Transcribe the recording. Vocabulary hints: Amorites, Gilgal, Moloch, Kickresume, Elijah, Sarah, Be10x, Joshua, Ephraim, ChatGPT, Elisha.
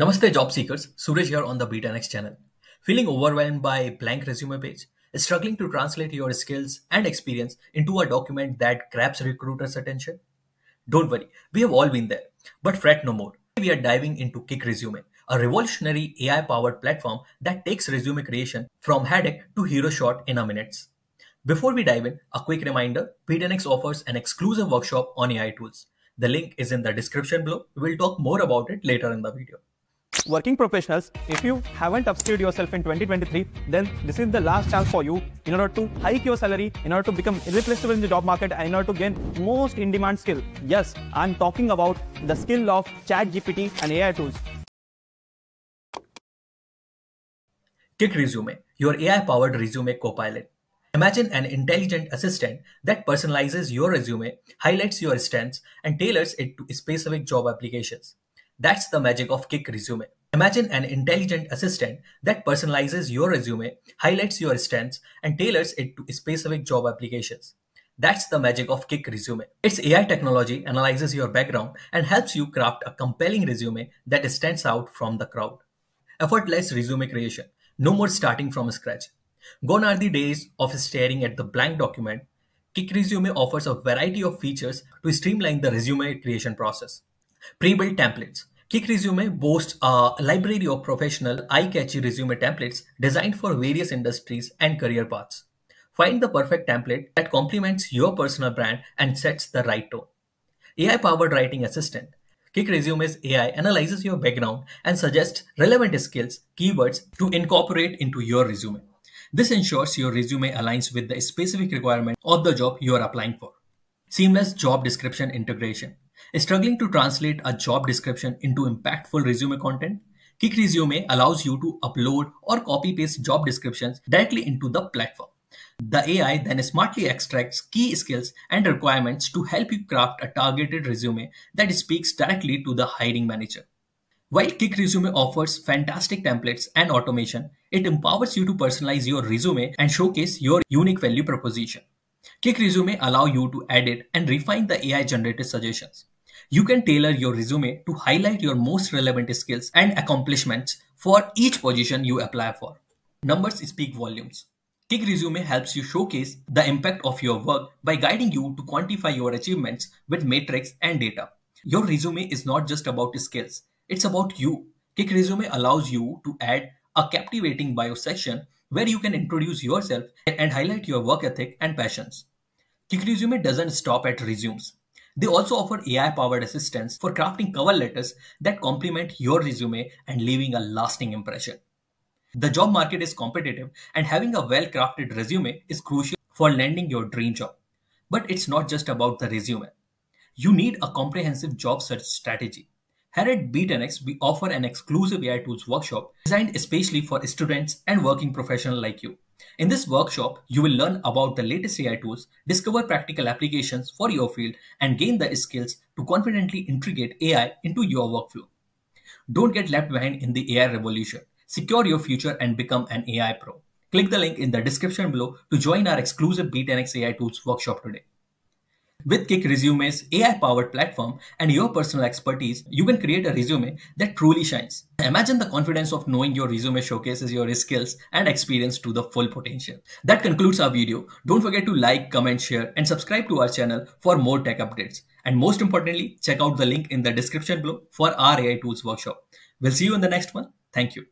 Namaste job seekers, Suraj here on the Be10x channel. Feeling overwhelmed by blank resume page, struggling to translate your skills and experience into a document that grabs recruiters' attention? Don't worry, we have all been there, but fret no more. We are diving into Kickresume, a revolutionary AI-powered platform that takes resume creation from headache to hero shot in a minute. Before we dive in, a quick reminder, Be10x offers an exclusive workshop on AI tools. The link is in the description below. We'll talk more about it later in the video. Working professionals, if you haven't upskilled yourself in 2023, then this is the last chance for you in order to hike your salary, in order to become irreplaceable in the job market, and in order to gain most in-demand skill. Yes, I'm talking about the skill of ChatGPT and AI tools. Kickresume, your AI-powered resume copilot. Imagine an intelligent assistant that personalizes your resume, highlights your strengths, and tailors it to specific job applications. That's the magic of Kickresume. Imagine an intelligent assistant that personalizes your resume, highlights your strengths, and tailors it to specific job applications. That's the magic of Kickresume. Its AI technology analyzes your background and helps you craft a compelling resume that stands out from the crowd. Effortless resume creation. No more starting from scratch. Gone are the days of staring at the blank document. Kickresume offers a variety of features to streamline the resume creation process. Pre-built templates. Kickresume boasts a library of professional, eye-catchy resume templates designed for various industries and career paths. Find the perfect template that complements your personal brand and sets the right tone. AI-powered writing assistant. Kickresume's AI analyzes your background and suggests relevant skills, keywords to incorporate into your resume. This ensures your resume aligns with the specific requirement of the job you are applying for. Seamless job description integration. Struggling to translate a job description into impactful resume content? Kickresume allows you to upload or copy-paste job descriptions directly into the platform. The AI then smartly extracts key skills and requirements to help you craft a targeted resume that speaks directly to the hiring manager. While Kickresume offers fantastic templates and automation, it empowers you to personalize your resume and showcase your unique value proposition. Kickresume allows you to edit and refine the AI-generated suggestions. You can tailor your resume to highlight your most relevant skills and accomplishments for each position you apply for. Numbers speak volumes. Kickresume helps you showcase the impact of your work by guiding you to quantify your achievements with metrics and data. Your resume is not just about skills, it's about you. Kickresume allows you to add a captivating bio section where you can introduce yourself and highlight your work ethic and passions. Kickresume doesn't stop at resumes. They also offer AI-powered assistance for crafting cover letters that complement your resume and leaving a lasting impression. The job market is competitive, and having a well-crafted resume is crucial for landing your dream job. But it's not just about the resume. You need a comprehensive job search strategy. Here at Be10x, we offer an exclusive AI tools workshop designed especially for students and working professionals like you. In this workshop, you will learn about the latest AI tools, discover practical applications for your field, and gain the skills to confidently integrate AI into your workflow. Don't get left behind in the AI revolution. Secure your future and become an AI pro. Click the link in the description below to join our exclusive Be10x AI tools workshop today. With Kickresume's AI-powered platform and your personal expertise, you can create a resume that truly shines. Imagine the confidence of knowing your resume showcases your skills and experience to the full potential. That concludes our video. Don't forget to like, comment, share, and subscribe to our channel for more tech updates. And most importantly, check out the link in the description below for our AI Tools workshop. We'll see you in the next one. Thank you.